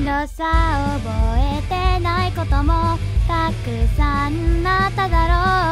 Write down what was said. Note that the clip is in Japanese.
のさ覚えてないこともたくさんあっただろう。